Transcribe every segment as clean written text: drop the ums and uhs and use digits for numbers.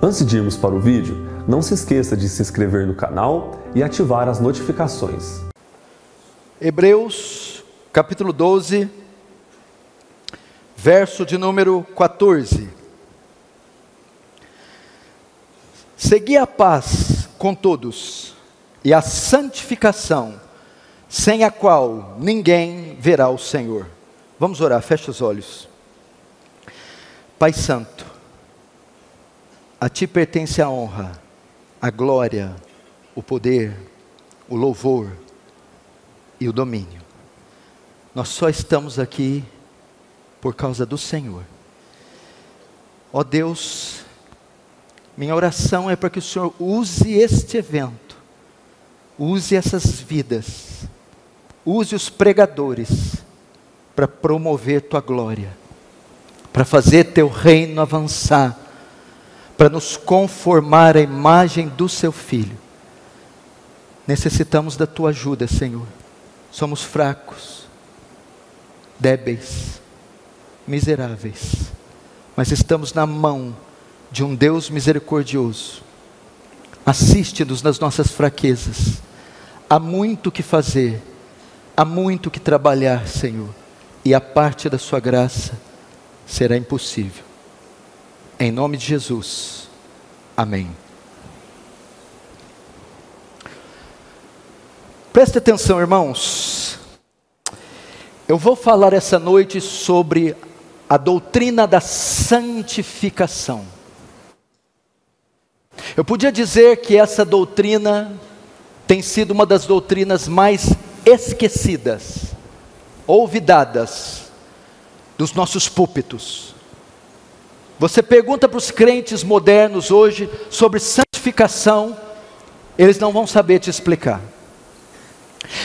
Antes de irmos para o vídeo, não se esqueça de se inscrever no canal e ativar as notificações. Hebreus, capítulo 12, verso de número 14. Segui a paz com todos e a santificação, sem a qual ninguém verá o Senhor. Vamos orar, fecha os olhos. Pai Santo, a Ti pertence a honra, a glória, o poder, o louvor e o domínio. Nós só estamos aqui por causa do Senhor. Ó Deus, minha oração é para que o Senhor use este evento, use essas vidas, use os pregadores para promover Tua glória, para fazer Teu reino avançar, para nos conformar à imagem do Seu Filho. Necessitamos da Tua ajuda, Senhor. Somos fracos, débeis, miseráveis, mas estamos na mão de um Deus misericordioso. Assiste-nos nas nossas fraquezas. Há muito o que fazer, há muito o que trabalhar, Senhor, e a parte da Sua graça será impossível. Em nome de Jesus, amém. Preste atenção, irmãos. Eu vou falar essa noite sobre a doutrina da santificação. Eu podia dizer que essa doutrina tem sido uma das doutrinas mais esquecidas, olvidadas dos nossos púlpitos. Você pergunta para os crentes modernos hoje sobre santificação, eles não vão saber te explicar.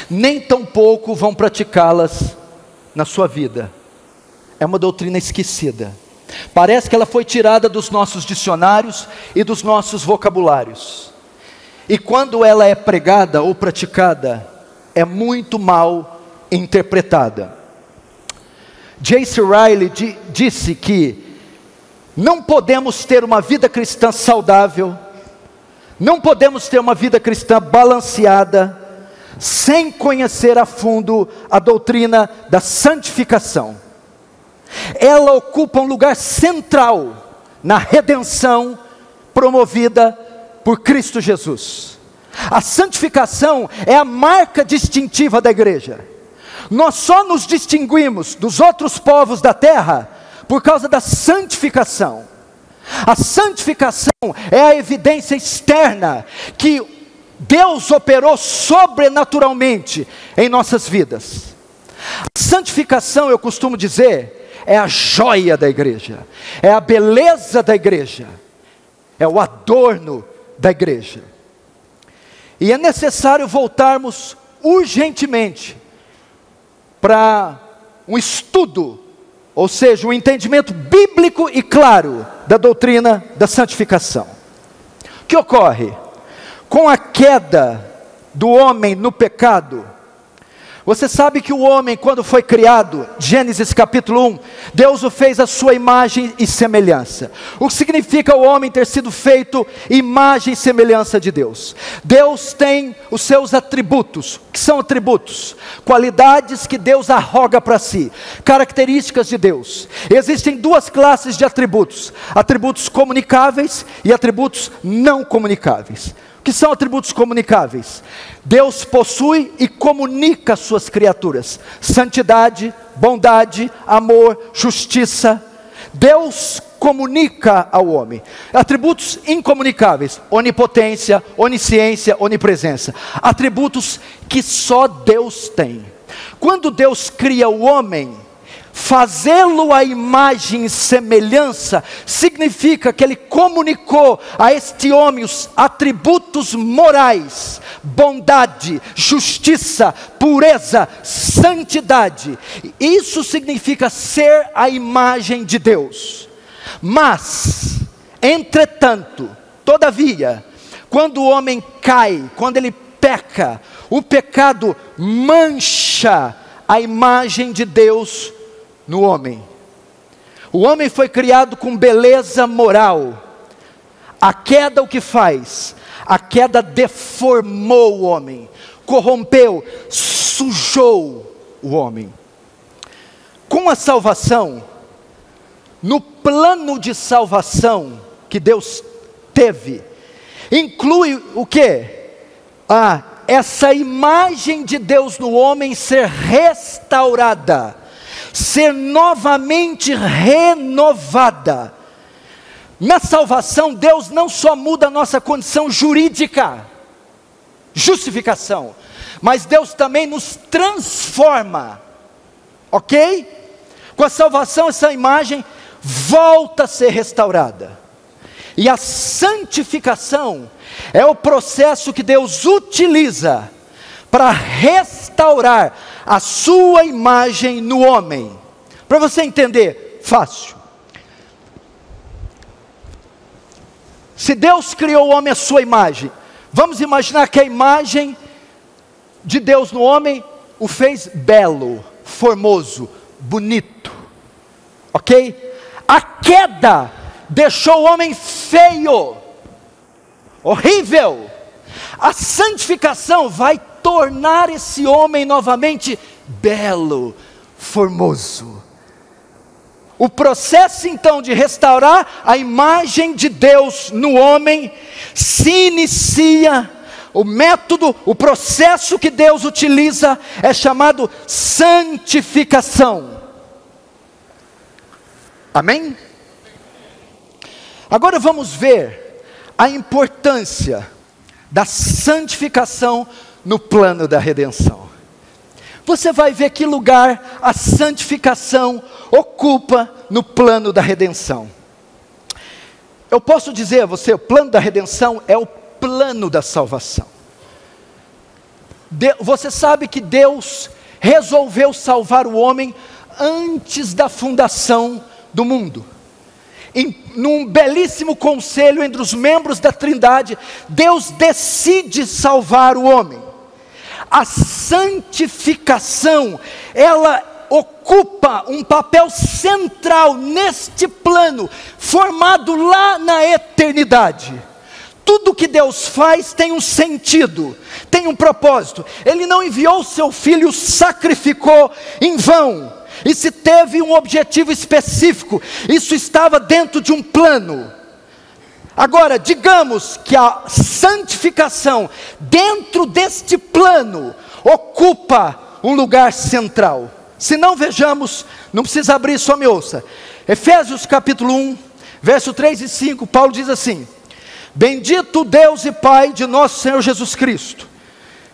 Nem tampouco vão praticá-las na sua vida. É uma doutrina esquecida. Parece que ela foi tirada dos nossos dicionários e dos nossos vocabulários. E quando ela é pregada ou praticada, é muito mal interpretada. J.C. Riley disse que não podemos ter uma vida cristã saudável, não podemos ter uma vida cristã balanceada, sem conhecer a fundo a doutrina da santificação. Ela ocupa um lugar central na redenção promovida por Cristo Jesus. A santificação é a marca distintiva da igreja. Nós só nos distinguimos dos outros povos da terra por causa da santificação. A santificação é a evidência externa que Deus operou sobrenaturalmente em nossas vidas. A santificação, eu costumo dizer, é a joia da igreja, é a beleza da igreja, é o adorno da igreja. E é necessário voltarmos urgentemente para um estudo, ou seja, um entendimento bíblico e claro da doutrina da santificação. O que ocorre? Com a queda do homem no pecado, você sabe que o homem, quando foi criado, Gênesis capítulo 1, Deus o fez à sua imagem e semelhança. O que significa o homem ter sido feito imagem e semelhança de Deus? Deus tem os seus atributos. Que são atributos? Qualidades que Deus arroga para si, características de Deus. Existem duas classes de atributos: atributos comunicáveis e atributos não comunicáveis. Que são atributos comunicáveis? Deus possui e comunica às suas criaturas santidade, bondade, amor, justiça. Deus comunica ao homem. Atributos incomunicáveis: onipotência, onisciência, onipresença. Atributos que só Deus tem. Quando Deus cria o homem, fazê-lo à imagem e semelhança significa que Ele comunicou a este homem os atributos morais: bondade, justiça, pureza, santidade. Isso significa ser a imagem de Deus. Mas, entretanto, todavia, quando o homem cai, quando ele peca, o pecado mancha a imagem de Deus no homem. O homem foi criado com beleza moral. A queda o que faz? A queda deformou o homem, corrompeu, sujou o homem. Com a salvação, no plano de salvação que Deus teve, inclui o quê? Essa imagem de Deus no homem ser restaurada, ser novamente renovada. Na salvação, Deus não só muda a nossa condição jurídica, justificação, mas Deus também nos transforma, ok? Com a salvação, essa imagem volta a ser restaurada. E a santificação é o processo que Deus utiliza para restaurar a sua imagem no homem. Para você entender, fácil. Se Deus criou o homem à sua imagem, vamos imaginar que a imagem de Deus no homem o fez belo, formoso, bonito, ok? A queda deixou o homem feio, horrível. A santificação vai tornar esse homem novamente belo, formoso. O processo então de restaurar a imagem de Deus no homem se inicia. O método, o processo que Deus utiliza é chamado santificação. Amém? Agora vamos ver a importância da santificação no plano da redenção. Você vai ver que lugar a santificação ocupa no plano da redenção. Eu posso dizer a você, o plano da redenção é o plano da salvação. Você sabe que Deus resolveu salvar o homem antes da fundação do mundo. Num belíssimo conselho entre os membros da Trindade, Deus decide salvar o homem. A santificação, ela ocupa um papel central neste plano, formado lá na eternidade. Tudo que Deus faz tem um sentido, tem um propósito. Ele não enviou seu filho, o sacrificou em vão. E se teve um objetivo específico, isso estava dentro de um plano. Agora, digamos que a santificação, dentro deste plano, ocupa um lugar central. Se não, vejamos, não precisa abrir, só me ouça. Efésios capítulo 1, verso 3 e 5, Paulo diz assim: Bendito Deus e Pai de nosso Senhor Jesus Cristo,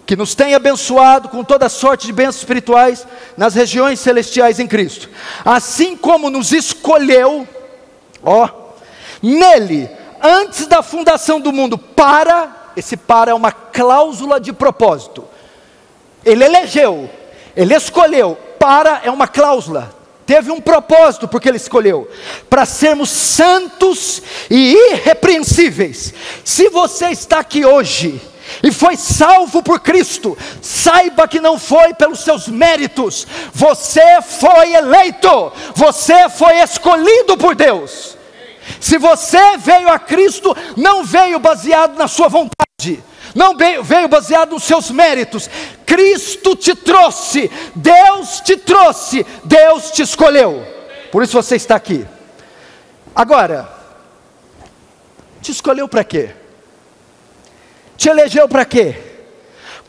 que nos tenha abençoado com toda sorte de bênçãos espirituais nas regiões celestiais em Cristo, assim como nos escolheu, nele, antes da fundação do mundo, esse é uma cláusula de propósito. Ele elegeu, ele escolheu, é uma cláusula, teve um propósito porque ele escolheu, para sermos santos e irrepreensíveis. Se você está aqui hoje e foi salvo por Cristo, saiba que não foi pelos seus méritos. Você foi eleito, você foi escolhido por Deus. Se você veio a Cristo, não veio baseado na sua vontade, não veio baseado nos seus méritos. Cristo te trouxe, Deus te trouxe, Deus te escolheu, por isso você está aqui. Agora, te escolheu para quê? Te elegeu para quê?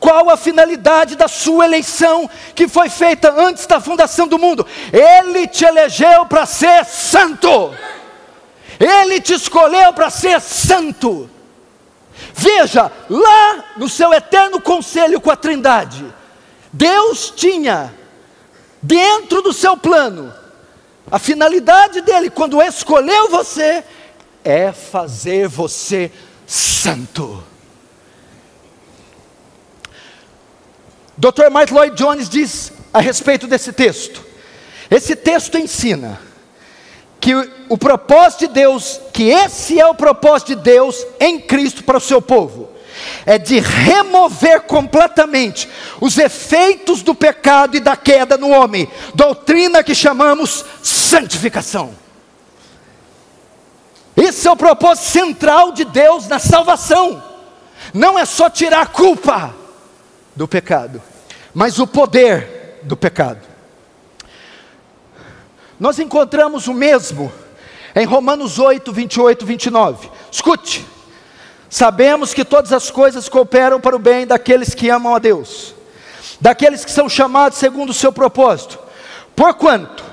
Qual a finalidade da sua eleição que foi feita antes da fundação do mundo? Ele te elegeu para ser santo. Ele te escolheu para ser santo. Veja, lá no seu eterno conselho com a Trindade, Deus tinha, dentro do seu plano, a finalidade dele quando escolheu você, é fazer você santo. Dr. Mike Lloyd-Jones diz a respeito desse texto: esse texto ensina que o propósito de Deus, que esse é o propósito de Deus em Cristo para o seu povo, é de remover completamente os efeitos do pecado e da queda no homem, doutrina que chamamos santificação. Esse é o propósito central de Deus na salvação. Não é só tirar a culpa do pecado, mas o poder do pecado. Nós encontramos o mesmo em Romanos 8, 28, 29. Escute. Sabemos que todas as coisas cooperam para o bem daqueles que amam a Deus, daqueles que são chamados segundo o seu propósito. Porquanto,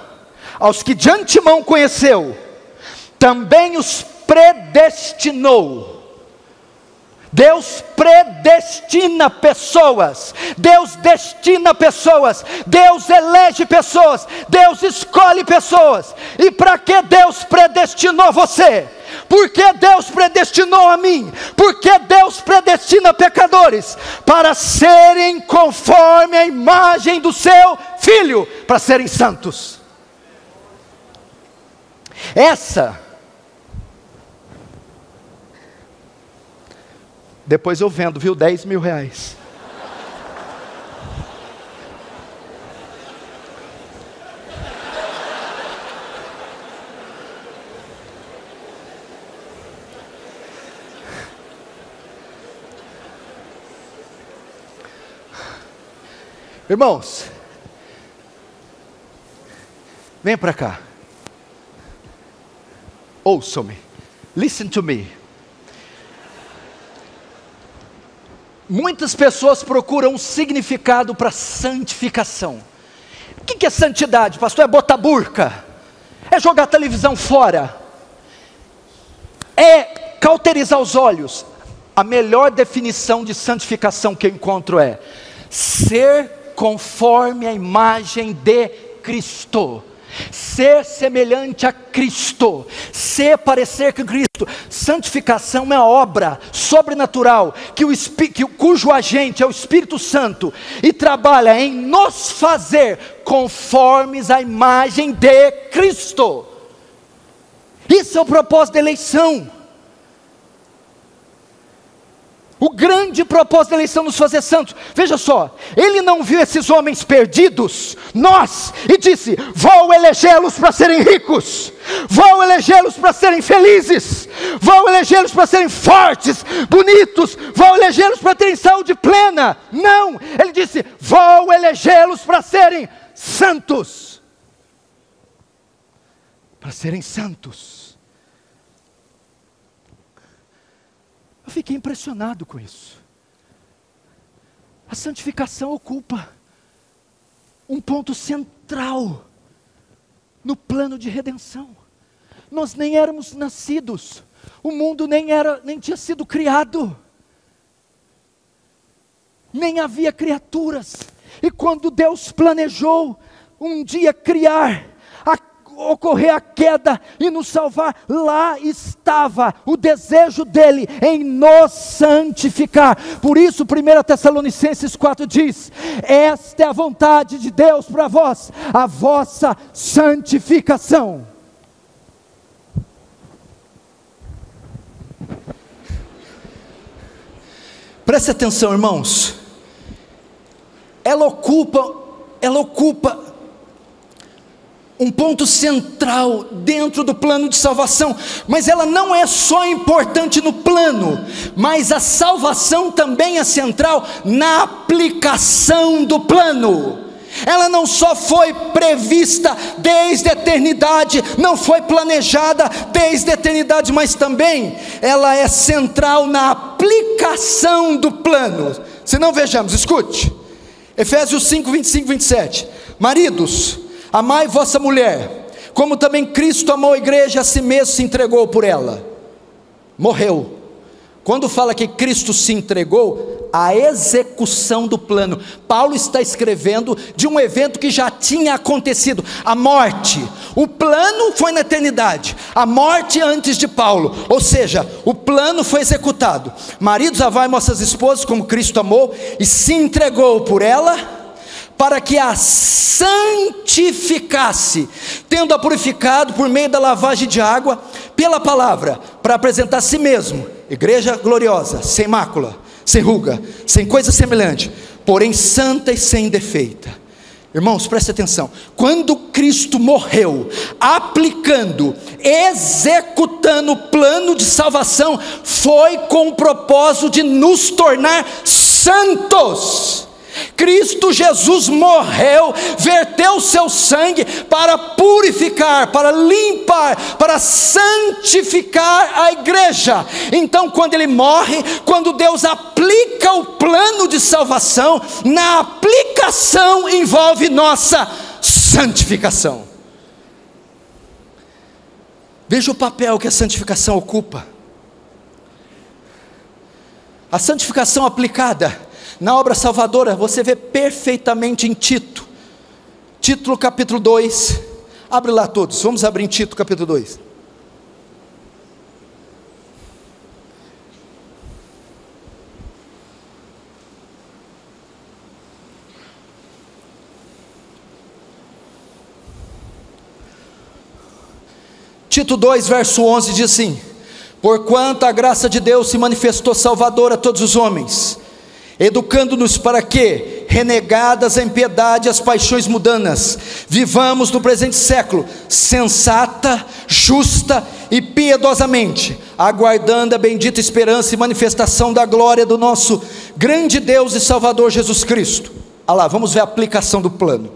aos que de antemão conheceu, também os predestinou. Deus predestina pessoas, Deus destina pessoas, Deus elege pessoas, Deus escolhe pessoas. E para que Deus predestinou você? Por que Deus predestinou a mim? Por que Deus predestina pecadores? Para serem conforme a imagem do seu Filho, para serem santos. Depois eu vendo, viu? 10 mil reais. Irmãos, vem para cá. Ouçam-me. Listen to me. Muitas pessoas procuram um significado para santificação. O que é santidade, pastor? É botar burca? É jogar a televisão fora? É cauterizar os olhos? A melhor definição de santificação que eu encontro é ser conforme a imagem de Cristo. Ser semelhante a Cristo, ser parecer com Cristo. Santificação é obra sobrenatural cujo agente é o Espírito Santo e trabalha em nos fazer conformes à imagem de Cristo. Isso é o propósito da eleição. O grande propósito da eleição nos fazer santos. Veja só, ele não viu esses homens perdidos, nós, e disse: vou elegê-los para serem ricos, vou elegê-los para serem felizes, vou elegê-los para serem fortes, bonitos, vou elegê-los para terem saúde plena. Não, ele disse: vou elegê-los para serem santos. Para serem santos. Eu fiquei impressionado com isso. A santificação ocupa um ponto central no plano de redenção. Nós nem éramos nascidos, o mundo nem tinha sido criado, nem havia criaturas. E quando Deus planejou um dia ocorrer a queda e nos salvar, lá estava o desejo dele em nos santificar. Por isso 1 Tessalonicenses 4 diz: esta é a vontade de Deus para vós, a vossa santificação. Preste atenção, irmãos, ela ocupa um ponto central dentro do plano de salvação, mas ela não é só importante no plano, mas a salvação também é central na aplicação do plano. Ela não só foi prevista desde a eternidade, não foi planejada desde a eternidade, mas também ela é central na aplicação do plano. Se não, vejamos, escute, Efésios 5, 25, 27, maridos, amai vossa mulher, como também Cristo amou a igreja, a si mesmo se entregou por ela, morreu. Quando fala que Cristo se entregou, a execução do plano, Paulo está escrevendo de um evento que já tinha acontecido, a morte. O plano foi na eternidade, a morte antes de Paulo, ou seja, o plano foi executado. Maridos, amai vossas esposas como Cristo amou e se entregou por ela, para que a santificasse, tendo-a purificado por meio da lavagem de água pela palavra, para apresentar a si mesmo, igreja gloriosa, sem mácula, sem ruga, sem coisa semelhante, porém santa e sem defeita. Irmãos, preste atenção, quando Cristo morreu, aplicando, executando o plano de salvação, foi com o propósito de nos tornar santos. Cristo Jesus morreu, verteu o seu sangue para purificar, para limpar, para santificar a igreja. Então quando ele morre, quando Deus aplica o plano de salvação, na aplicação envolve nossa santificação. Veja o papel que a santificação ocupa. A santificação aplicada na obra salvadora, você vê perfeitamente em Tito, Tito capítulo 2, abre lá todos, vamos abrir em Tito capítulo 2, Tito 2 verso 11 diz assim: porquanto a graça de Deus se manifestou salvadora a todos os homens, educando-nos para que, renegadas a impiedade e as paixões mundanas, vivamos no presente século, sensata, justa e piedosamente, aguardando a bendita esperança e manifestação da glória do nosso grande Deus e Salvador Jesus Cristo. Ah lá, vamos ver a aplicação do plano,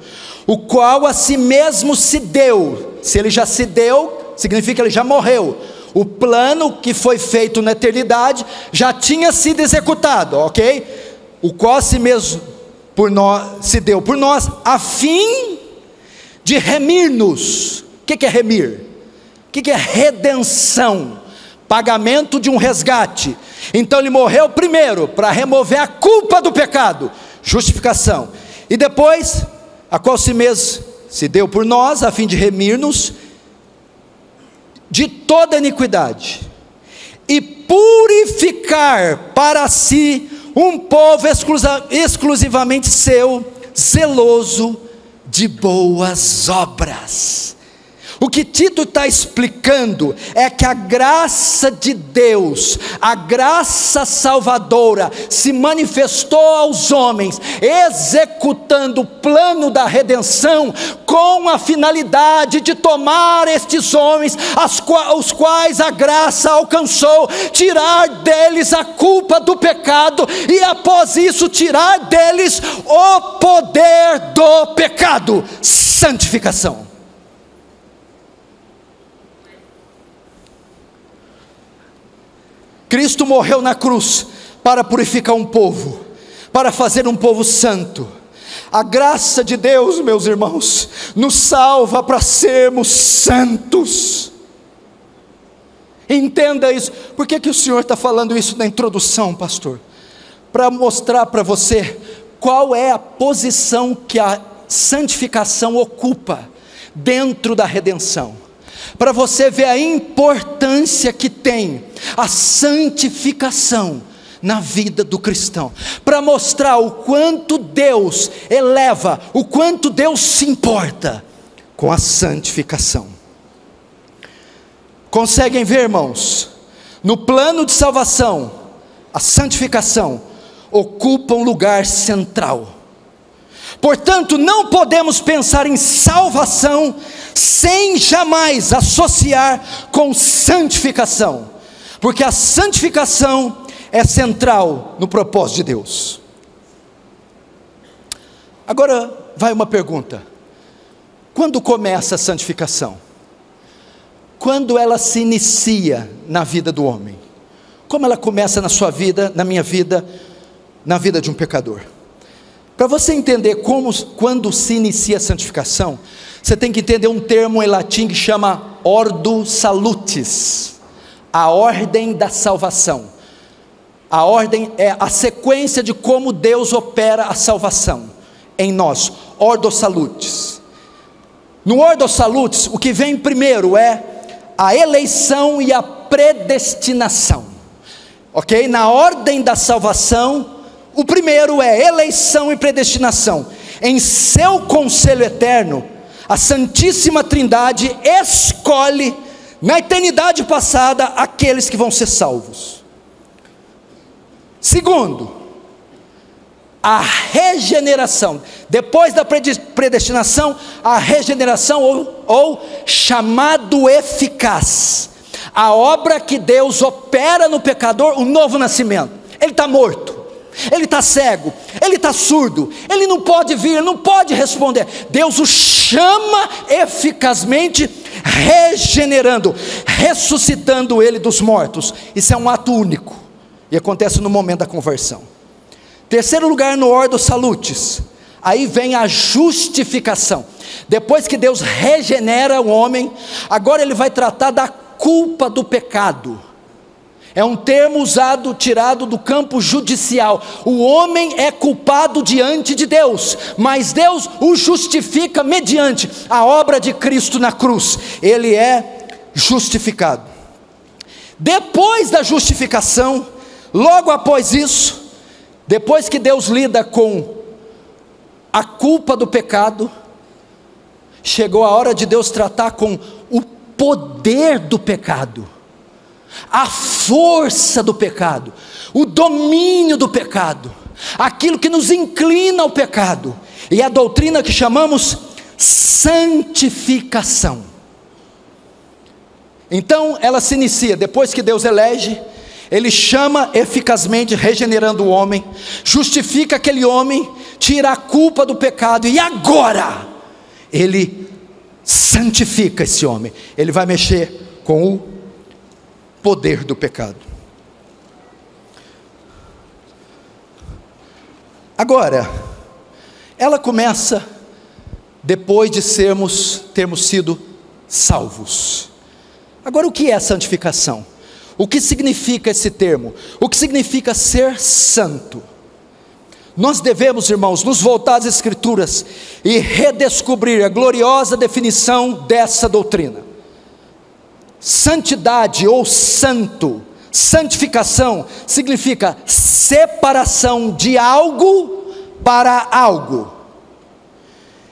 o qual a si mesmo se deu. Se ele já se deu, significa que ele já morreu. O plano que foi feito na eternidade já tinha sido executado, ok? O qual a si mesmo por nós, se deu por nós, a fim de remir-nos. O que é remir? O que é redenção? Pagamento de um resgate. Então ele morreu primeiro para remover a culpa do pecado, justificação. E depois, a qual a si mesmo se deu por nós, a fim de remir-nos de toda iniquidade, e purificar para si um povo exclusivamente seu, zeloso de boas obras. O que Tito está explicando é que a graça de Deus, a graça salvadora, se manifestou aos homens, executando o plano da redenção, com a finalidade de tomar estes homens, os quais a graça alcançou, tirar deles a culpa do pecado, e após isso tirar deles o poder do pecado, santificação. Cristo morreu na cruz para purificar um povo, para fazer um povo santo. A graça de Deus, meus irmãos, nos salva para sermos santos. Entenda isso. Por que o senhor está falando isso na introdução, pastor? Para mostrar para você qual é a posição que a santificação ocupa dentro da redenção, para você ver a importância que tem a santificação na vida do cristão, para mostrar o quanto Deus eleva, o quanto Deus se importa com a santificação. Conseguem ver, irmãos? No plano de salvação, a santificação ocupa um lugar central. Portanto, não podemos pensar em salvação sem jamais associar com santificação, porque a santificação é central no propósito de Deus. Agora vai uma pergunta: quando começa a santificação? Quando ela se inicia na vida do homem? Como ela começa na sua vida, na minha vida, na vida de um pecador? Para você entender quando se inicia a santificação, você tem que entender um termo em latim que chama ordo salutis, a ordem da salvação. A ordem é a sequência de como Deus opera a salvação em nós, ordo salutis. No ordo salutis, o que vem primeiro é a eleição e a predestinação, ok? Na ordem da salvação, o primeiro é eleição e predestinação. Em seu conselho eterno, a Santíssima Trindade escolhe, na eternidade passada, aqueles que vão ser salvos. Segundo, a regeneração, depois da predestinação, a regeneração ou chamado eficaz, a obra que Deus opera no pecador, o novo nascimento. Ele está morto, ele está cego, ele está surdo, ele não pode vir, ele não pode responder. Deus o chama eficazmente, regenerando, ressuscitando ele dos mortos. Isso é um ato único, e acontece no momento da conversão. Terceiro lugar, no ordo salutis, aí vem a justificação. Depois que Deus regenera o homem, agora ele vai tratar da culpa do pecado. É um termo usado, tirado do campo judicial. O homem é culpado diante de Deus, mas Deus o justifica mediante a obra de Cristo na cruz. Ele é justificado. Depois da justificação, logo após isso, depois que Deus lida com a culpa do pecado, chegou a hora de Deus tratar com o poder do pecado, a força do pecado, o domínio do pecado, aquilo que nos inclina ao pecado, e a doutrina que chamamos santificação. Então ela se inicia, depois que Deus elege, ele chama eficazmente, regenerando o homem, justifica aquele homem, tira a culpa do pecado, e agora ele santifica esse homem. Ele vai mexer com o poder do pecado. Agora, ela começa depois de termos sido salvos. Agora, o que é santificação? O que significa esse termo? O que significa ser santo? Nós devemos, irmãos, nos voltar às Escrituras e redescobrir a gloriosa definição dessa doutrina. Santidade ou santo, santificação, significa separação de algo para algo.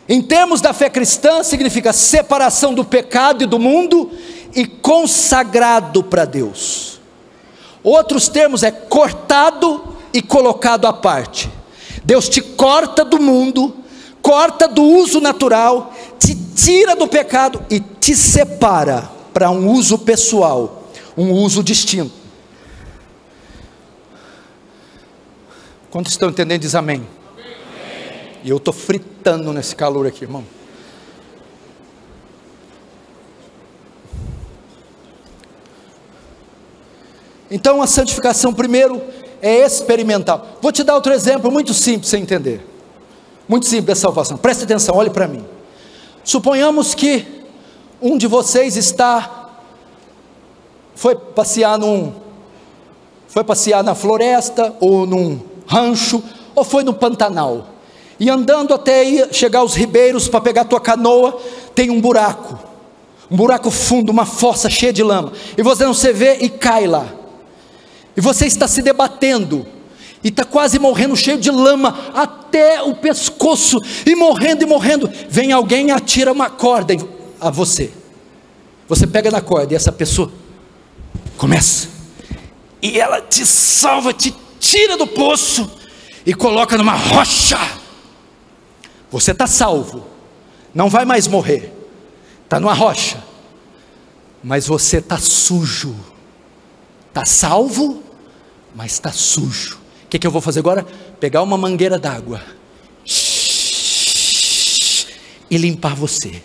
Em termos da fé cristã, significa separação do pecado e do mundo, e consagrado para Deus. Outros termos é cortado e colocado à parte. Deus te corta do mundo, corta do uso natural, te tira do pecado e te separa para um uso pessoal, um uso distinto. Quantos estão entendendo, diz amém. E eu estou fritando nesse calor aqui, irmão. Então a santificação primeiro é experimental. Vou te dar outro exemplo muito simples para você entender, muito simples a salvação. Preste atenção, olhe para mim. Suponhamos que um de vocês foi passear na floresta, ou num rancho, ou foi no Pantanal, e andando até chegar aos ribeiros para pegar a tua canoa, tem um buraco fundo, uma fossa cheia de lama, e você não se vê e cai lá. E você está se debatendo, e está quase morrendo, cheio de lama, até o pescoço, e morrendo, vem alguém e atira uma corda a você. Você pega na corda, e essa pessoa começa, e ela te salva, te tira do poço, e coloca numa rocha. Você está salvo, não vai mais morrer, está numa rocha, mas você está sujo, está salvo, mas está sujo. O que eu vou fazer agora? Pegar uma mangueira d'água e limpar você.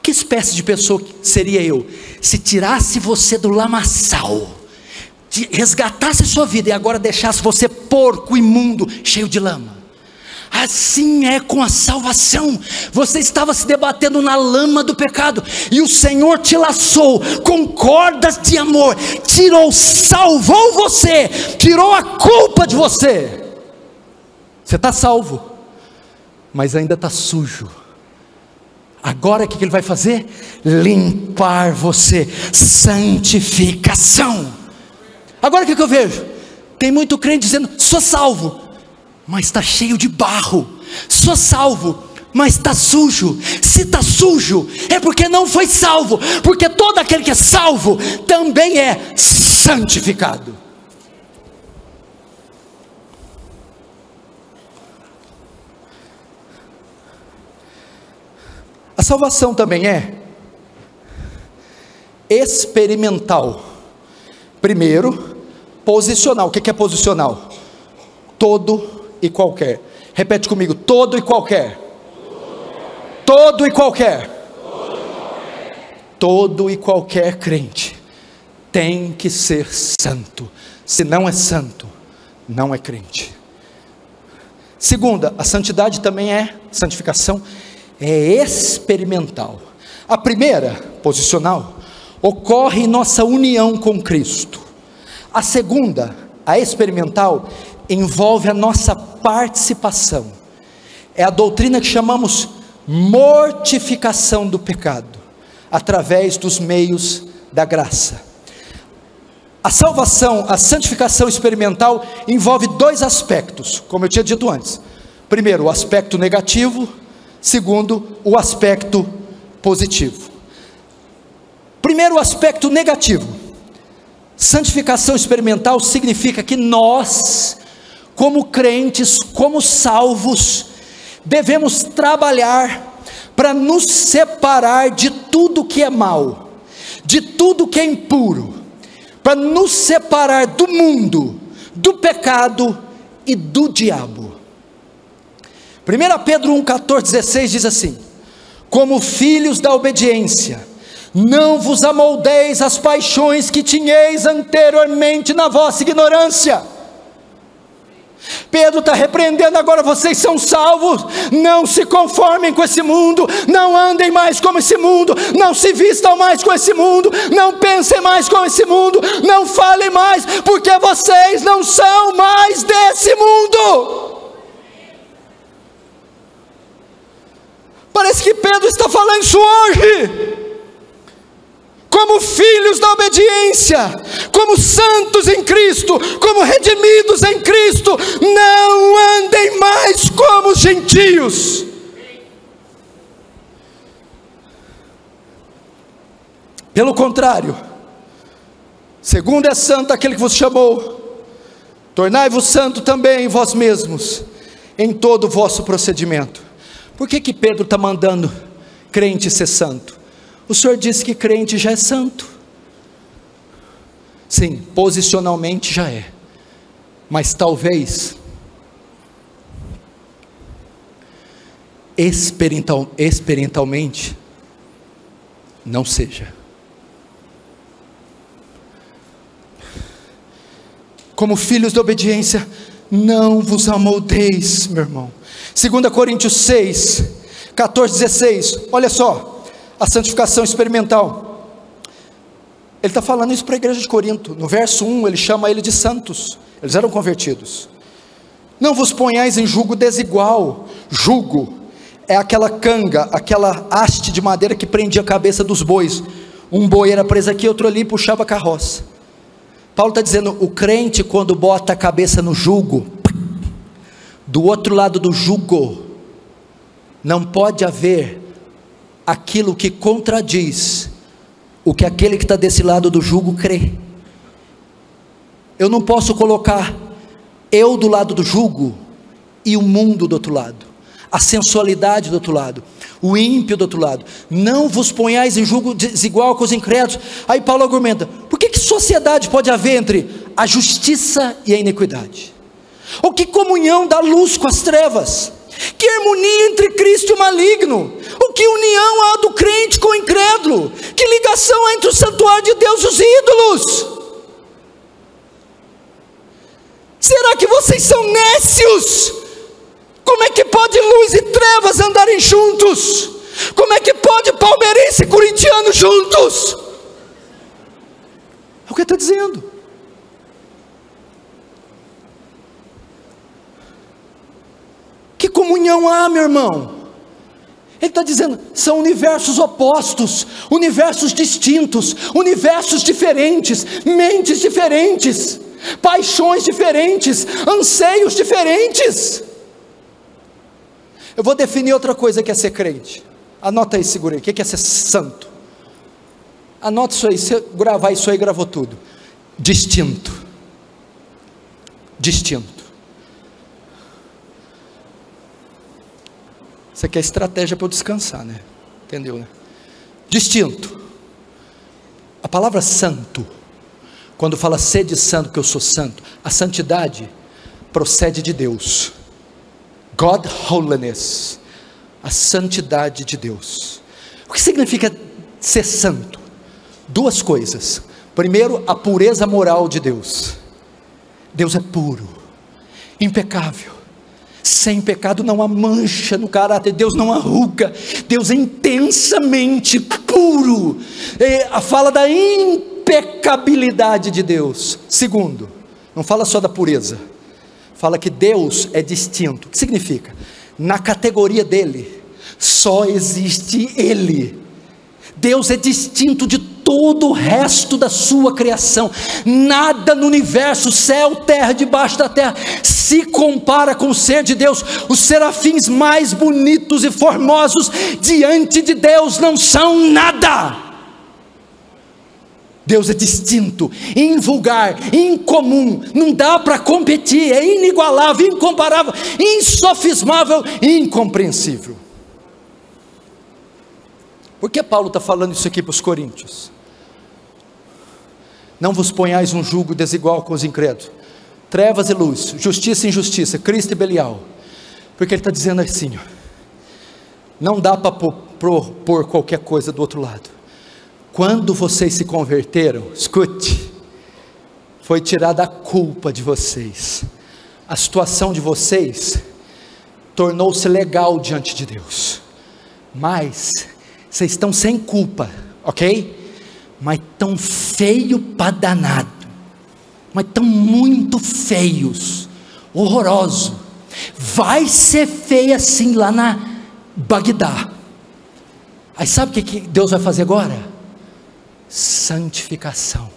Que espécie de pessoa seria eu, se tirasse você do lamaçal, resgatasse sua vida, e agora deixasse você porco, imundo, cheio de lama? Assim é com a salvação. Você estava se debatendo na lama do pecado, e o Senhor te laçou com cordas de amor, tirou, salvou você, tirou a culpa de você. Você está salvo, mas ainda está sujo. Agora o que ele vai fazer? Limpar você. Santificação. Agora o que eu vejo? Tem muito crente dizendo: sou salvo, mas está cheio de barro. Sou salvo, mas está sujo. Se está sujo, é porque não foi salvo, porque todo aquele que é salvo também é santificado. A salvação também é experimental. Primeiro, posicional. O que é posicional? Todo e qualquer. Repete comigo, todo e qualquer. Todo e qualquer. Todo e qualquer crente tem que ser santo. Se não é santo, não é crente. Segunda, a santidade também é, santificação é experimental. A primeira, posicional, ocorre em nossa união com Cristo. A segunda, a experimental, envolve a nossa participação. É a doutrina que chamamos mortificação do pecado, através dos meios da graça. A salvação, a santificação experimental envolve dois aspectos, como eu tinha dito antes. Primeiro, o aspecto negativo. Segundo, o aspecto positivo. Primeiro, o aspecto negativo. Santificação experimental significa que nós, como crentes, como salvos, devemos trabalhar para nos separar de tudo que é mal, de tudo que é impuro, para nos separar do mundo, do pecado e do diabo. 1 Pedro 1,14,16 diz assim: como filhos da obediência, não vos amoldeis às paixões que tinhais anteriormente na vossa ignorância. Pedro está repreendendo agora, vocês são salvos, não se conformem com esse mundo, não andem mais como esse mundo, não se vistam mais com esse mundo, não pensem mais como esse mundo, não falem mais, porque vocês não são mais desse mundo. Parece que Pedro está falando isso hoje, como filhos da obediência, como santos em Cristo, como redimidos em Cristo, não andem mais como os gentios. Pelo contrário, segundo é santo aquele que vos chamou, tornai-vos santo também em vós mesmos, em todo o vosso procedimento. Por que Pedro está mandando crente ser santo? O Senhor disse que crente já é santo. Sim, posicionalmente já é, mas talvez experimentalmente não seja. Como filhos da obediência, não vos amoldeis, meu irmão. 2 Coríntios 6:14-16, olha só. A santificação experimental, ele está falando isso para a igreja de Corinto, no verso 1, ele chama ele de santos, eles eram convertidos. Não vos ponhais em jugo desigual. Jugo é aquela canga, aquela haste de madeira que prendia a cabeça dos bois, um boi era preso aqui, outro ali, puxava a carroça. Paulo está dizendo, o crente quando bota a cabeça no jugo, do outro lado do jugo, não pode haver aquilo que contradiz o que aquele que está desse lado do jugo crê. Eu não posso colocar eu do lado do jugo e o mundo do outro lado, a sensualidade do outro lado, o ímpio do outro lado. Não vos ponhais em jugo desigual com os incrédulos. Aí Paulo argumenta, por que sociedade pode haver entre a justiça e a iniquidade? Ou que comunhão da luz com as trevas? Que harmonia entre Cristo e o maligno? O que união há do crente com o incrédulo? Que ligação há entre o santuário de Deus e os ídolos? Será que vocês são nécios? Como é que pode luz e trevas andarem juntos? Como é que pode palmeirense e corintiano juntos? É o que está dizendo. Que comunhão há, meu irmão? Ele está dizendo, são universos opostos, universos distintos, universos diferentes, mentes diferentes, paixões diferentes, anseios diferentes. Eu vou definir outra coisa que é ser crente. Anota aí, segura aí, o que é ser santo? Anota isso aí, se eu gravar isso aí, gravou tudo. Distinto. Distinto. Isso aqui é estratégia para eu descansar, né? Entendeu, né? Distinto. A palavra santo, quando fala sede santo, que eu sou santo, a santidade procede de Deus. God holiness, a santidade de Deus. O que significa ser santo? Duas coisas. Primeiro, a pureza moral de Deus. Deus é puro, impecável, sem pecado não há mancha no caráter, Deus não arruga, Deus é intensamente puro, a fala da impecabilidade de Deus. Segundo, não fala só da pureza, fala que Deus é distinto. O que significa? Na categoria dele, só existe ele. Deus é distinto de todo o resto da sua criação. Nada no universo, céu, terra, debaixo da terra, se compara com o ser de Deus. Os serafins mais bonitos e formosos diante de Deus não são nada. Deus é distinto, invulgar, incomum, não dá para competir, é inigualável, incomparável, insofismável, incompreensível. Por que Paulo está falando isso aqui para os coríntios? Não vos ponhais um jugo desigual com os incrédulos, trevas e luz, justiça e injustiça, Cristo e Belial. Porque ele está dizendo assim, ó, não dá para propor qualquer coisa do outro lado. Quando vocês se converteram, escute, foi tirada a culpa de vocês, a situação de vocês tornou-se legal diante de Deus, mas vocês estão sem culpa, ok? Mas tão feio para danado, mas tão muito feios, horroroso. Vai ser feio assim lá na Bagdá. Aí sabe o que Deus vai fazer agora? Santificação.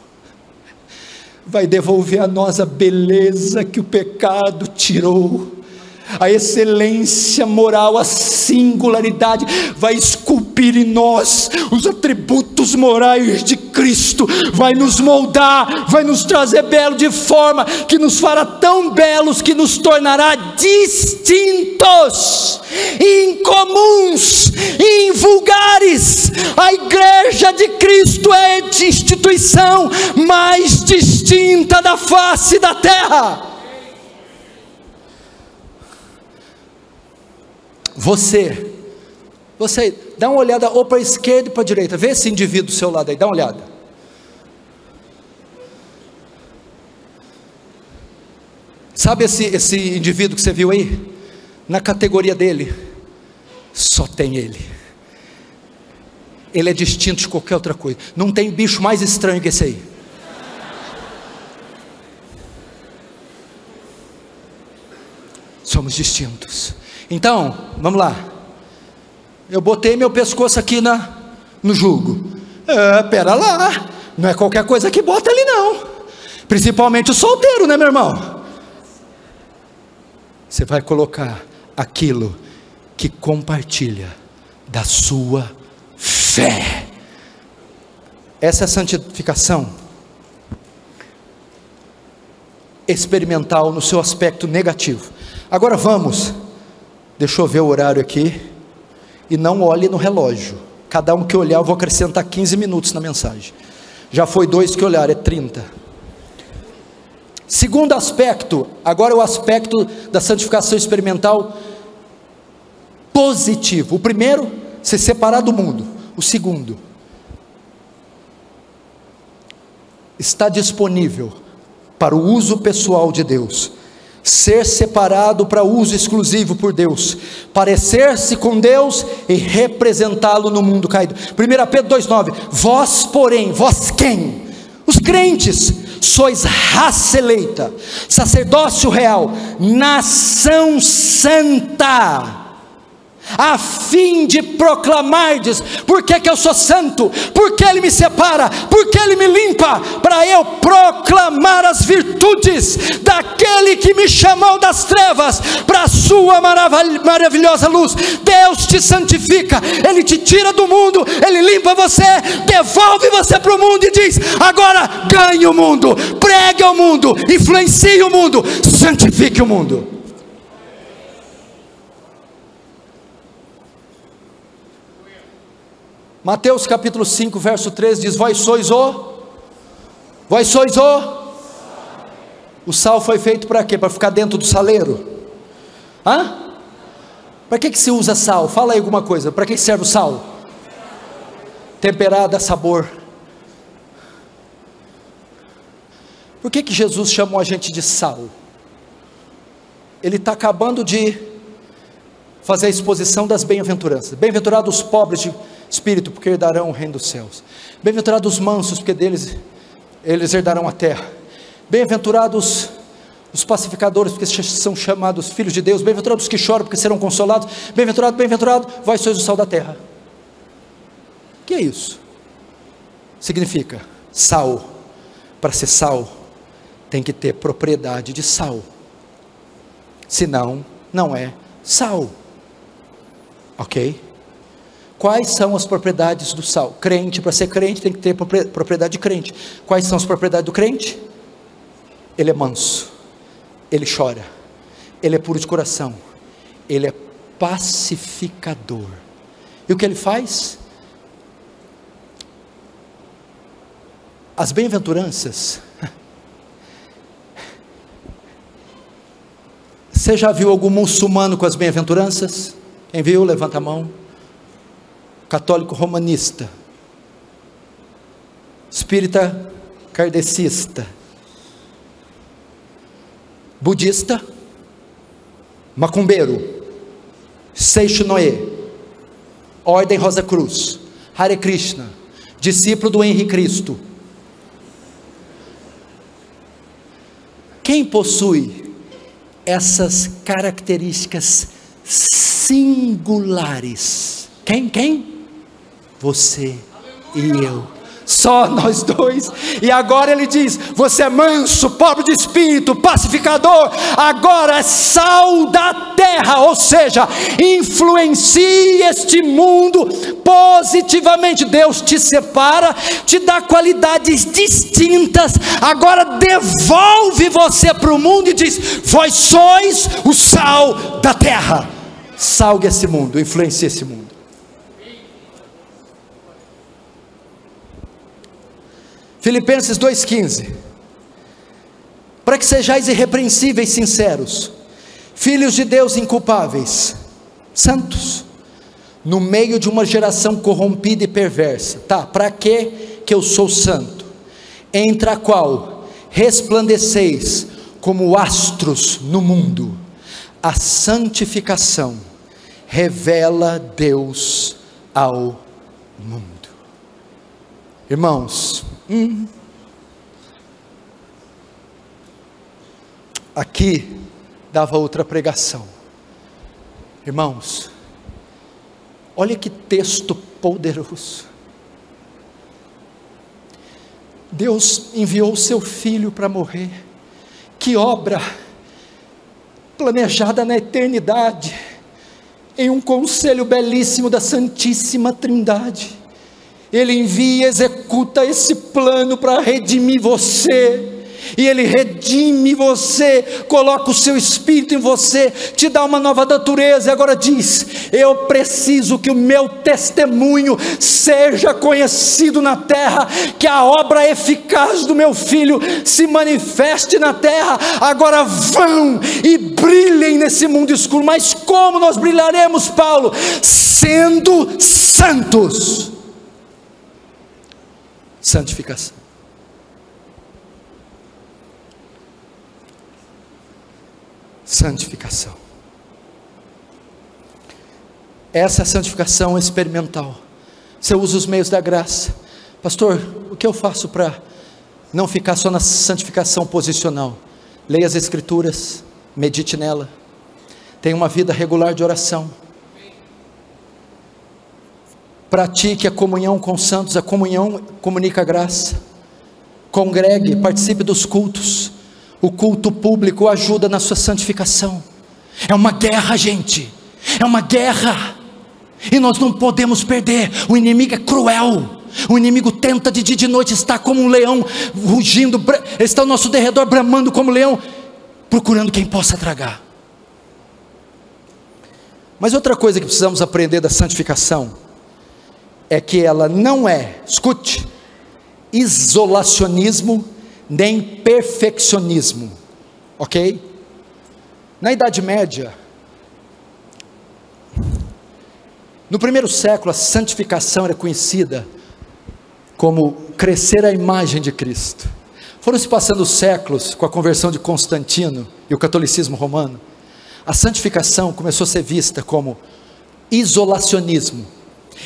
Vai devolver a nós a beleza que o pecado tirou, a excelência moral, a singularidade, vai esculpir em nós os atributos morais de Cristo, vai nos moldar, vai nos trazer belo de forma, que nos fará tão belos, que nos tornará distintos, incomuns, invulgares. A igreja de Cristo é a instituição mais distinta da face da terra. Você, dá uma olhada ou para a esquerda e para a direita, vê esse indivíduo do seu lado aí, dá uma olhada, sabe esse indivíduo que você viu aí? Na categoria dele, só tem ele é distinto de qualquer outra coisa, não tem bicho mais estranho que esse aí. Somos distintos. Então, vamos lá, eu botei meu pescoço aqui no jugo. Pera lá, não é qualquer coisa que bota ali não, principalmente o solteiro, né, meu irmão? Você vai colocar aquilo que compartilha da sua fé. Essa é a santificação experimental no seu aspecto negativo. Agora vamos, deixa eu ver o horário aqui, e não olhe no relógio, cada um que olhar eu vou acrescentar 15 minutos na mensagem, já foi 2 que olharam, é 30, segundo aspecto, agora é o aspecto da santificação experimental positivo. O primeiro, se separar do mundo. O segundo, está disponível para o uso pessoal de Deus, ser separado para uso exclusivo por Deus, parecer-se com Deus e representá-lo no mundo caído. 1 Pedro 2,9, vós porém, vós quem? Os crentes, sois raça eleita, sacerdócio real, nação santa, a fim de proclamardes. Por que eu sou santo? Por que ele me separa? Por que ele me limpa? Para eu proclamar as virtudes daquele que me chamou das trevas para a sua maravilhosa luz. Deus te santifica, ele te tira do mundo, ele limpa você, devolve você para o mundo e diz, agora ganhe o mundo, pregue o mundo, influencie o mundo, santifique o mundo. Mateus capítulo 5, verso 13 diz: Vós sois o O sal foi feito para quê? Para ficar dentro do saleiro? Hã? Para que se usa sal? Fala aí alguma coisa. Para que serve o sal? Temperar, dá sabor. Por que Jesus chamou a gente de sal? Ele está acabando de fazer a exposição das bem-aventuranças. Bem-aventurados os pobres de espírito, porque herdarão o reino dos céus. Bem-aventurados os mansos, porque deles eles herdarão a terra. Bem-aventurados os pacificadores, porque são chamados filhos de Deus. Bem-aventurados os que choram, porque serão consolados. Bem-aventurado, vós sois o sal da terra. O que é isso? Significa sal. Para ser sal, tem que ter propriedade de sal. Senão, não é sal. Ok? Quais são as propriedades do sal? Crente, para ser crente, tem que ter propriedade de crente. Quais são as propriedades do crente? Ele é manso, ele chora, ele é puro de coração, ele é pacificador. E o que ele faz? As bem-aventuranças. Você já viu algum muçulmano com as bem-aventuranças? Quem viu? Levanta a mão. Católico romanista, espírita kardecista, budista, macumbeiro, Seixo Noé, Ordem Rosa Cruz, Hare Krishna, discípulo do Henri Cristo. Quem possui essas características singulares? Quem? Você e eu, só nós dois. E agora ele diz: você é manso, pobre de espírito, pacificador, agora é sal da terra, ou seja, influencie este mundo positivamente. Deus te separa, te dá qualidades distintas, agora devolve você para o mundo e diz: vós sois o sal da terra, salgue esse mundo, influencie esse mundo. Filipenses 2,15, para que sejais irrepreensíveis, sinceros, filhos de Deus inculpáveis, santos, no meio de uma geração corrompida e perversa. Tá, para que eu sou santo? Entre a qual resplandeceis como astros no mundo. A santificação revela Deus ao mundo. Irmãos, aqui dava outra pregação. Irmãos, olha que texto poderoso. Deus enviou o seu filho para morrer. Que obra planejada na eternidade, em um conselho belíssimo da Santíssima Trindade. Ele envia e executa esse plano para redimir você, e Ele redime você, coloca o seu espírito em você, te dá uma nova natureza, e agora diz: eu preciso que o meu testemunho seja conhecido na terra, que a obra eficaz do meu filho se manifeste na terra. Agora vão e brilhem nesse mundo escuro. Mas como nós brilharemos, Paulo? Sendo santos. Santificação. Santificação. Essa santificação é experimental. Você usa os meios da graça. Pastor, o que eu faço para não ficar só na santificação posicional? Leia as Escrituras, medite nela, tenha uma vida regular de oração. Pratique a comunhão com os santos. A comunhão comunica a graça. Congregue, participe dos cultos. O culto público ajuda na sua santificação. É uma guerra, gente, é uma guerra, e nós não podemos perder. O inimigo é cruel, o inimigo tenta de dia e de noite, está como um leão rugindo, está ao nosso derredor bramando como leão, procurando quem possa tragar. Mas outra coisa que precisamos aprender da santificação é que ela não é, escute, isolacionismo, nem perfeccionismo, ok? Na Idade Média, no primeiro século, a santificação era conhecida como crescer à imagem de Cristo. Foram se passando os séculos com a conversão de Constantino e o catolicismo romano. A santificação começou a ser vista como isolacionismo.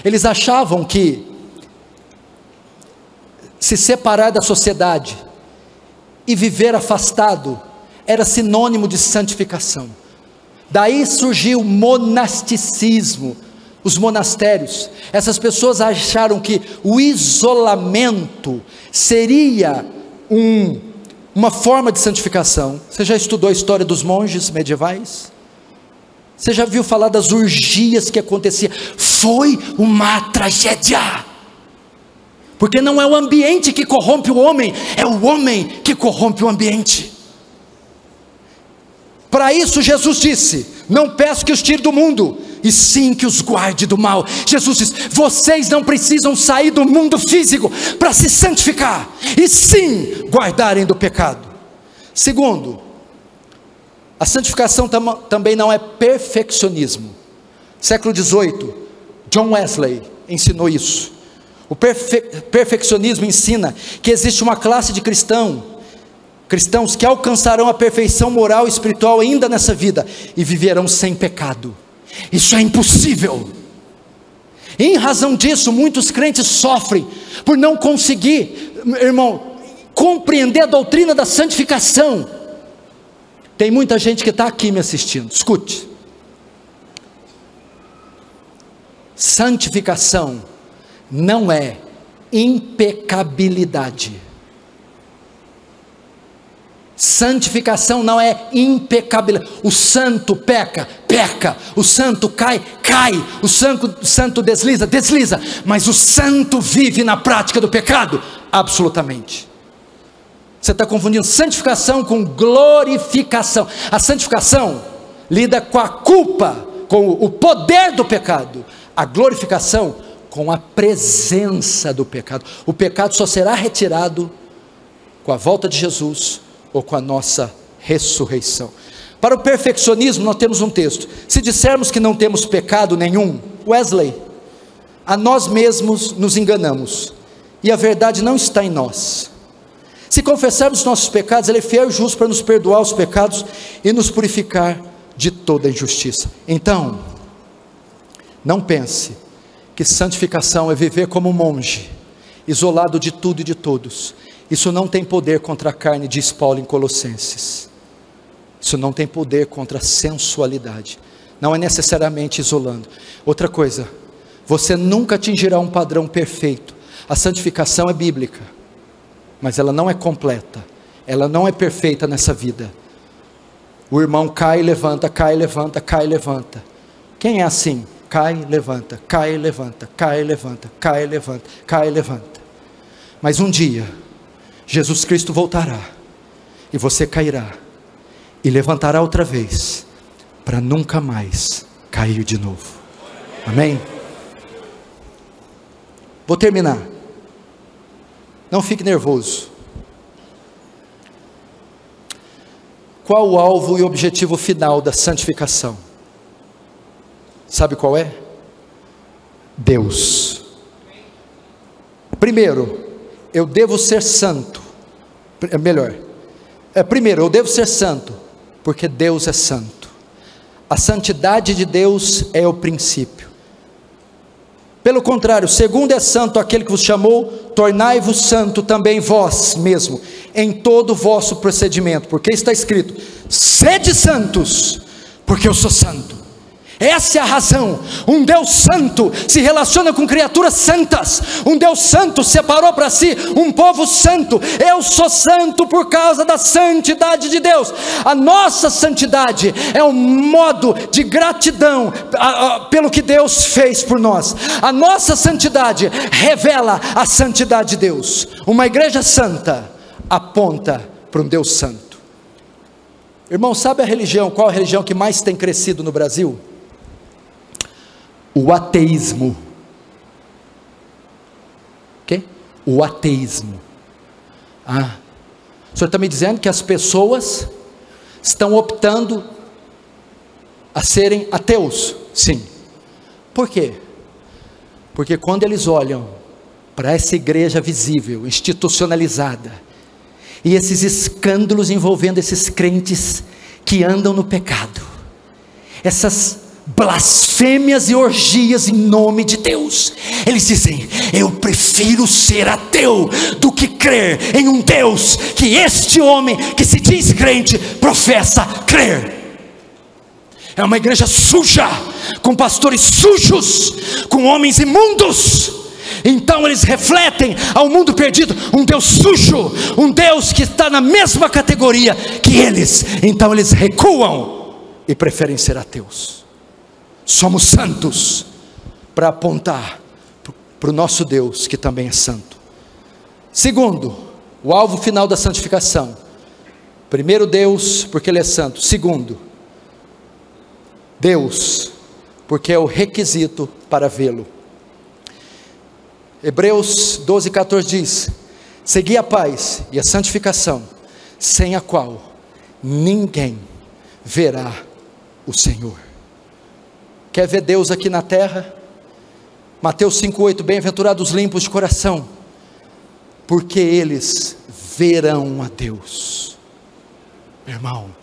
Eles achavam que se separar da sociedade e viver afastado era sinônimo de santificação. Daí surgiu o monasticismo, os monastérios. Essas pessoas acharam que o isolamento seria uma forma de santificação. Você já estudou a história dos monges medievais? Você já viu falar das orgias que acontecia? Foi uma tragédia, porque não é o ambiente que corrompe o homem, é o homem que corrompe o ambiente. Para isso Jesus disse: não peço que os tire do mundo, e sim que os guarde do mal. Jesus disse: vocês não precisam sair do mundo físico para se santificar, e sim guardarem do pecado. Segundo, a santificação também não é perfeccionismo. Século XVIII, John Wesley ensinou isso. O perfeccionismo ensina que existe uma classe de cristãos que alcançarão a perfeição moral e espiritual ainda nessa vida, e viverão sem pecado. Isso é impossível. E em razão disso, muitos crentes sofrem por não conseguir, irmão, compreender a doutrina da santificação. Tem muita gente que está aqui me assistindo, escute, santificação não é impecabilidade, santificação não é impecabilidade. O santo peca, peca, o santo cai, cai, o santo desliza, desliza, mas o santo vive na prática do pecado, absolutamente. Você está confundindo santificação com glorificação. A santificação lida com a culpa, com o poder do pecado. A glorificação com a presença do pecado. O pecado só será retirado com a volta de Jesus ou com a nossa ressurreição. Para o perfeccionismo nós temos um texto: se dissermos que não temos pecado nenhum, Wesley, a nós mesmos nos enganamos, e a verdade não está em nós. Se confessarmos os nossos pecados, Ele é fiel e justo para nos perdoar os pecados e nos purificar de toda injustiça. Então, não pense que santificação é viver como um monge, isolado de tudo e de todos. Isso não tem poder contra a carne, diz Paulo em Colossenses. Isso não tem poder contra a sensualidade. Não é necessariamente isolando. Outra coisa, você nunca atingirá um padrão perfeito. A santificação é bíblica, mas ela não é completa, ela não é perfeita nessa vida. O irmão cai e levanta, cai e levanta, cai e levanta. Quem é assim? Cai e levanta, cai e levanta, cai e levanta, cai e levanta, cai e levanta. Mas um dia, Jesus Cristo voltará, e você cairá, e levantará outra vez, para nunca mais cair de novo. Amém? Vou terminar. Não fique nervoso. Qual o alvo e objetivo final da santificação? Sabe qual é? Deus. Primeiro, eu devo ser santo, porque Deus é santo. A santidade de Deus é o princípio. Pelo contrário, segundo é santo aquele que vos chamou, tornai-vos santo também vós mesmo, em todo o vosso procedimento, porque está escrito: sede santos, porque eu sou santo. Essa é a razão. Um Deus santo se relaciona com criaturas santas. Um Deus santo separou para si um povo santo. Eu sou santo por causa da santidade de Deus. A nossa santidade é um modo de gratidão pelo que Deus fez por nós. A nossa santidade revela a santidade de Deus. Uma igreja santa aponta para um Deus santo. Irmão, sabe a religião? Qual a religião que mais tem crescido no Brasil? O ateísmo. o ateísmo. O senhor está me dizendo que as pessoas estão optando a serem ateus? Sim. Por quê? Porque quando eles olham para essa igreja visível, institucionalizada, e esses escândalos envolvendo esses crentes que andam no pecado, essas blasfêmias e orgias em nome de Deus, eles dizem: eu prefiro ser ateu do que crer em um Deus que este homem que se diz crente professa crer. É uma igreja suja, com pastores sujos, com homens imundos. Então eles refletem ao mundo perdido um Deus sujo, um Deus que está na mesma categoria que eles. Então eles recuam e preferem ser ateus. Somos santos para apontar para o nosso Deus, que também é santo. Segundo, o alvo final da santificação. Primeiro, Deus, porque Ele é santo. Segundo, Deus, porque é o requisito para vê-lo. Hebreus 12:14 diz: segui a paz e a santificação, sem a qual ninguém verá o Senhor. Quer ver Deus aqui na terra? Mateus 5:8, bem-aventurados os limpos de coração, porque eles verão a Deus. Meu irmão,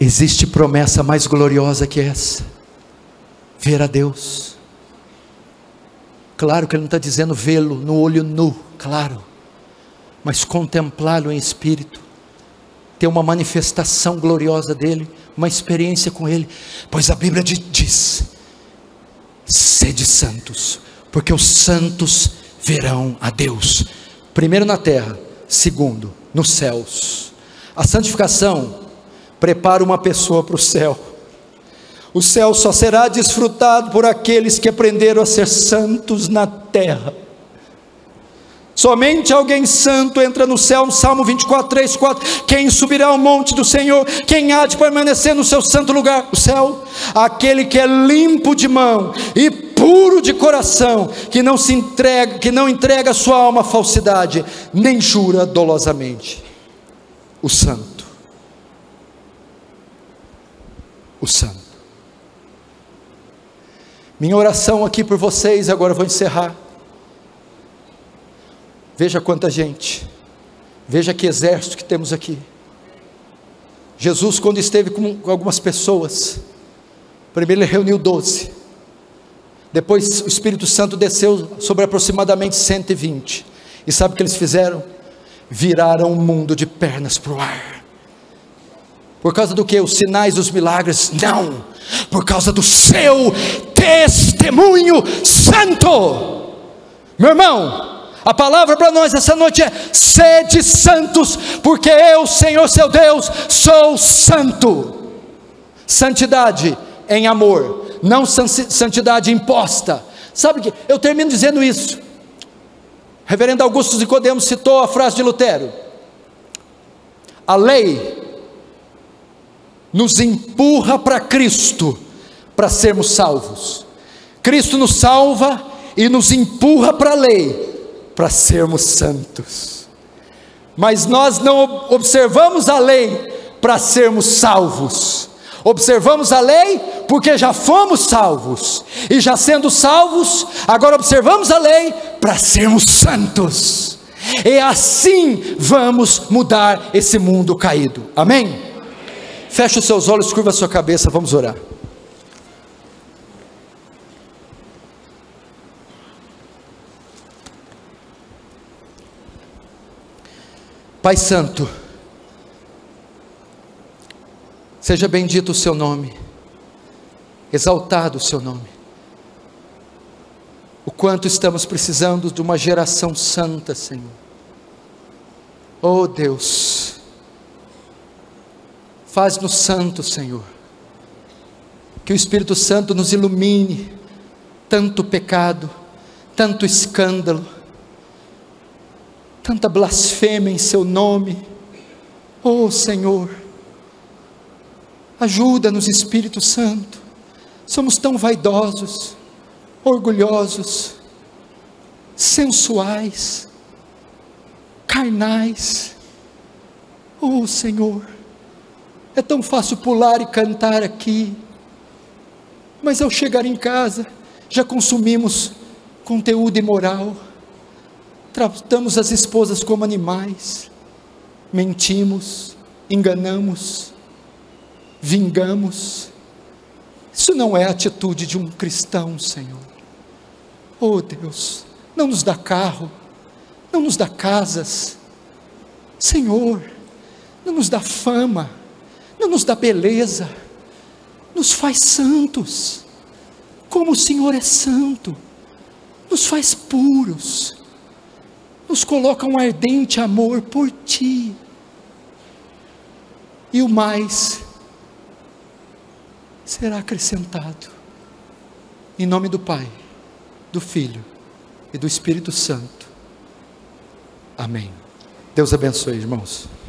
existe promessa mais gloriosa que essa? Ver a Deus. Claro que ele não está dizendo vê-lo no olho nu, claro, mas contemplá-lo em espírito, ter uma manifestação gloriosa dele, uma experiência com ele, pois a Bíblia diz: sede santos, porque os santos verão a Deus. Primeiro na terra, segundo nos céus. A santificação prepara uma pessoa para o céu. O céu só será desfrutado por aqueles que aprenderam a ser santos na terra. Somente alguém santo entra no céu. Salmo 24:3-4, quem subirá ao monte do Senhor? Quem há de permanecer no seu santo lugar? O céu. Aquele que é limpo de mão e puro de coração, que não se entrega, que não entrega sua alma à falsidade, nem jura dolosamente. O santo. O santo. Minha oração aqui por vocês, agora eu vou encerrar. Veja quanta gente, veja que exército que temos aqui. Jesus, quando esteve com algumas pessoas, primeiro ele reuniu 12, depois o Espírito Santo desceu sobre aproximadamente 120, e sabe o que eles fizeram? Viraram o mundo de pernas para o ar. Por causa do que? Os sinais, os milagres? Não, por causa do seu testemunho santo. Meu irmão, a palavra para nós essa noite é: sede santos, porque eu, Senhor seu Deus, sou santo. Santidade em amor, não santidade imposta. Sabe que eu termino dizendo isso. Reverendo Augusto Nicodemo citou a frase de Lutero: a lei nos empurra para Cristo, para sermos salvos. Cristo nos salva e nos empurra para a lei, para sermos santos. Mas nós não observamos a lei para sermos salvos. Observamos a lei porque já fomos salvos, e já sendo salvos, agora observamos a lei para sermos santos. E assim vamos mudar esse mundo caído. Amém? Feche os seus olhos, curva a sua cabeça, vamos orar. Pai Santo, seja bendito o seu nome, exaltado o seu nome. O quanto estamos precisando de uma geração santa, Senhor. Oh Deus, faz-nos santos, Senhor, que o Espírito Santo nos ilumine, tanto pecado, tanto escândalo, tanta blasfêmia em seu nome. Oh Senhor, ajuda-nos, Espírito Santo. Somos tão vaidosos, orgulhosos, sensuais, carnais. Oh Senhor, é tão fácil pular e cantar aqui, mas ao chegar em casa, já consumimos conteúdo imoral, tratamos as esposas como animais, mentimos, enganamos, vingamos. Isso não é a atitude de um cristão, Senhor. Oh Deus, não nos dá carro, não nos dá casas, Senhor, não nos dá fama, não nos dá beleza, nos faz santos, como o Senhor é santo, nos faz puros, nos coloca um ardente amor por Ti, e o mais será acrescentado, em nome do Pai, do Filho e do Espírito Santo, amém. Deus abençoe, irmãos.